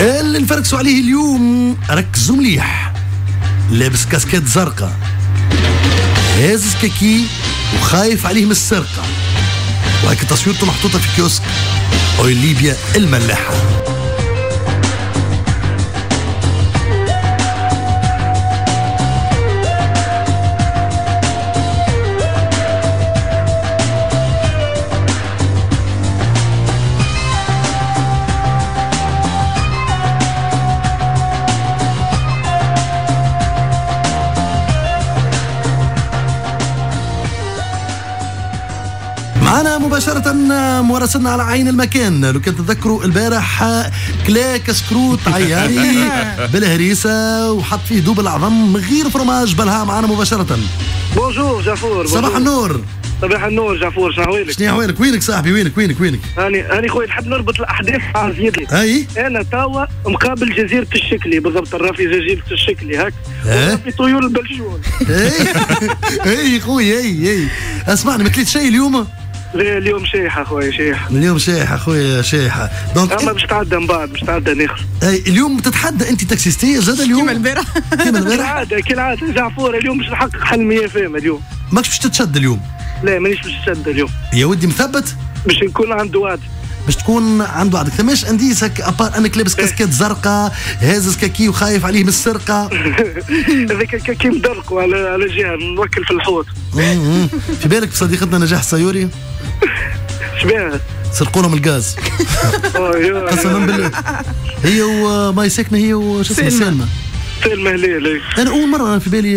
اللي نفركسوا عليه اليوم ركزوا مليح، لابس كاسكات زرقاء، هازز كاكي وخايف عليه من السرقة، وهيك تصويرته محطوطة في كيوسك أويل ليبيا الملاحة. معنا مباشرة مراسلنا على عين المكان، لو كان تذكروا البارح كلا كسكروت عياري بالهريسة وحط فيه دوب العظم غير فرماج بلها. معنا مباشرة بونجور جافور. صباح النور. صباح النور جعفور، شنو حوالك؟ شنو حوالك؟ وينك صاحبي؟ وينك؟ أنا خويا نحب نربط الأحداث مع زيادتي. أي؟ أنا توا مقابل جزيرة الشكلي، بالضبط الرافي جزيرة الشكلي هاك، ورافي طيور البلشون. أي خويا أي اسمعني، ما كليت شيء اليوم؟ اليوم شايحة خويا، شايحة اليوم، شايحة خويا، شايحة. دونك اما باش تعدى من بعد، باش تعدى نخلص. اي اليوم تتحدى انت تاكسيستية زاد اليوم كيما البارح كالعادة كالعادة جعفور. اليوم باش نحقق حل 100%. اليوم ماكش باش تتشد اليوم؟ لا مانيش باش نتشد اليوم يا ودي، مثبت باش نكون عند وعد، باش تكون عند وعدك. ثماش انديس هك ابار انك لابس كاسكات زرقاء، هازز كاكي وخايف عليه من السرقه. هذاك الكاكي مدرقوا على جهه موكل في الحوض. في بالك بصديقتنا نجاح السيوري؟ شبيه؟ سرقوا لهم الغاز. قسما بالله هي وماي ساكنه، هي وش اسمها سلمى هليل. انا اول مره في بالي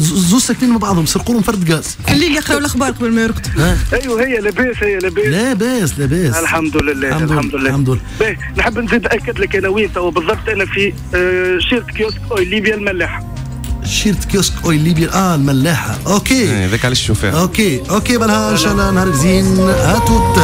زوج ساكنين مع بعضهم سرقوا لهم فرد غاز. الليل يقراوا الاخبار قبل ما يرقدوا. ايوه هي لاباس، لاباس الحمد لله الحمد لله. باهي نحب نزيد ناكد لك انا وين توا بالضبط. انا في شيرة كيوسك اويل ليبيا الملاحه. شيرة كيوسك اويل ليبيا الملاحه. اوكي هذاك على الشوفير. اوكي بالها ان شاء الله نهار زين. هاتوت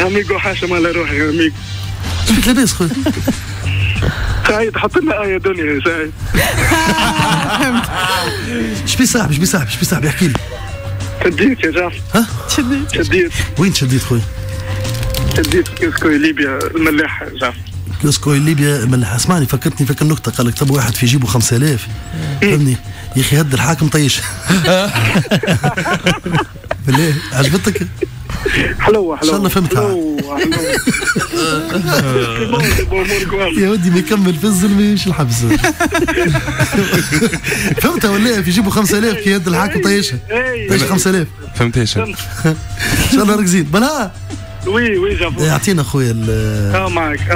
اميغو حاشم على روحك يا اميغو. شبيك لاباس خويا؟ سعيد حط لنا آية دنيا يا سعيد. شبي صاحبي احكي لي. شديت يا جعفر. ها؟ شديت. وين شديت خويا؟ شديت كيوسك اويل ليبيا الملاحة جعفر. كيوسك اويل ليبيا الملاحة. اسمعني فكرتني فكر نكتة، قال لك طب واحد في جيبه 5000 فهمني يا اخي، هد الحاكم طيش. بالله عجبتك؟ حلوة إن شاء الله فهمتها. يا ودي ما يكمل في الظلم مش الحبس. فهمت ولا في يجيبوا 5000 كي يد الحاكم طيشها. طيش 5000. فهمتهاش. ان شاء الله ركزين. بلا وي وي جافور. يعطينا خويا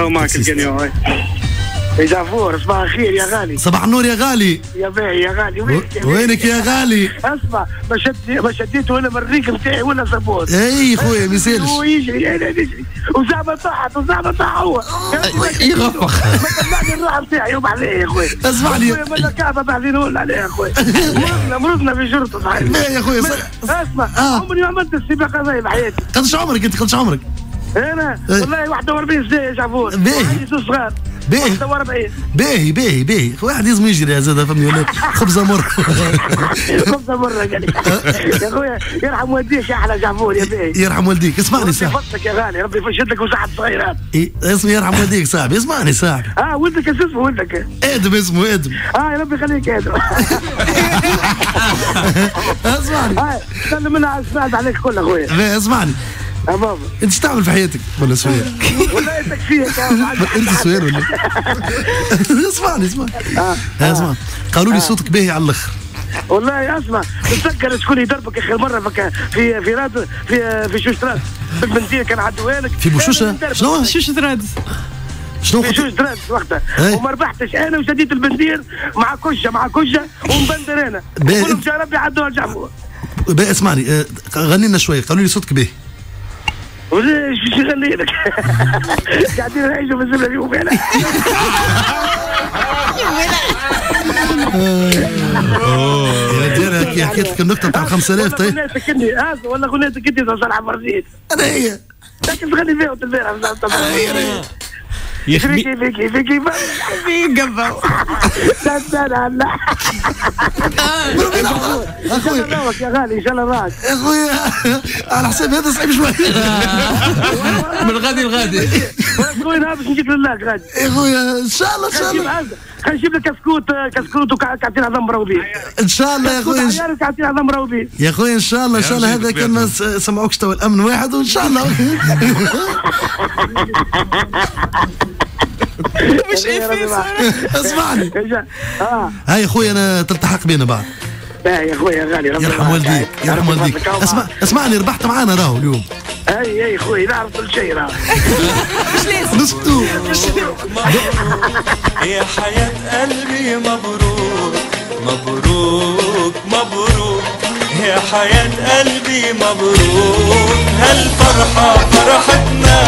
معك الجنيو. يا جافور صباح الخير يا غالي. صباح النور يا غالي. يا باهي يا غالي وينك يا غالي؟ اسمع ما شديت ولا مريك نتاعي ولا صابون. اي خويا ما يسالش. ويجري انا نجري وزعما طاحت وزعما طاح هو. يغفخ. ما طلعني الروح نتاعي يوم عليه يا خويا. اسمعني. خويا ملا كعبه بعدين ولا عليه يا خويا. مرضنا في جرته صحيح. باهي يا خويا اسمع عمري ما عملت السباق هذايا بحياتي. قداش عمرك انت قداش عمرك؟ انا والله 41 سنه يا جعفور. باهي. صغار. باهي باهي باهي باهي واحد لازم يجري زاد فهمني ولا خبزه مره خبزه مره قال لي يا خويا يرحم والديك يا احلى جعفور يا باهي يرحم والديك اسمعني صاحبي ربي يفضلك يا غالي ربي يفشد لك وسعد صغير هذا اسمي يرحم والديك صاحبي اسمعني صاحبي ولدك اش اسمه ولدك؟ ادم اسمه ادم يا ربي يخليك ادم اسمعني سلم منها سمعت عليك كل اخويا اسمعني يا بابا انت شو تعمل في حياتك ولا سوير؟ والله تكفيك انت سوير ولا؟ اسمعني اسمعني اسمعني قالوا لي صوتك باهي على الاخر والله اسمع تتذكر شكون يضربك اخر مره في راد في شوشتراد بالبنزين كان عدوها لك في بوشوشه شنو؟ شوشتراد شنو قلت لك؟ درات وقتها وما ربحتش انا وشديت البنزين مع كشه ومبندر انا كلهم يا ربي عدوها لجعفور اسمعني غني لنا شويه قالوا لي صوتك باهي وليش شو يغني لك؟ قاعدين نعيشوا في الزبله اليوم هنا. يا ديرك يا حكيت لك النقطة تاع 5000 طيب. غنيتك انت ولا غنيتك انت تاع صالح برزيد. انا هي. لكن تغني فيها وتبيعها يا اخي فيكي فيكي قبل لا لا ان شاء الله راك يا غالي ان شاء الله راك يا خويا على حساب هذا صعيب شويه من غادي لغادي خويا باش نجيب لله غادي يا خويا ان شاء الله ان شاء الله نجيب لك كسكوت وكعبتين عظم راوبين ان شاء الله يا خويا كعبتين عظم راوبين يا خويا ان شاء الله ان شاء الله هذا كان ما سمعوكش تو الامن واحد وان شاء الله مش ايه اسمعني هاي خويا انا تلتحق بينا بعد باهي يا خويا غالي يرحم والديك يرحم والديك اسمعني ربحت معانا راهو اليوم اي خويا نعرف كل شيء راهو مش لازم نسكتو يا حياة قلبي مبروك مبروك مبروك يا حياة قلبي مبروك هالفرحة فرحتنا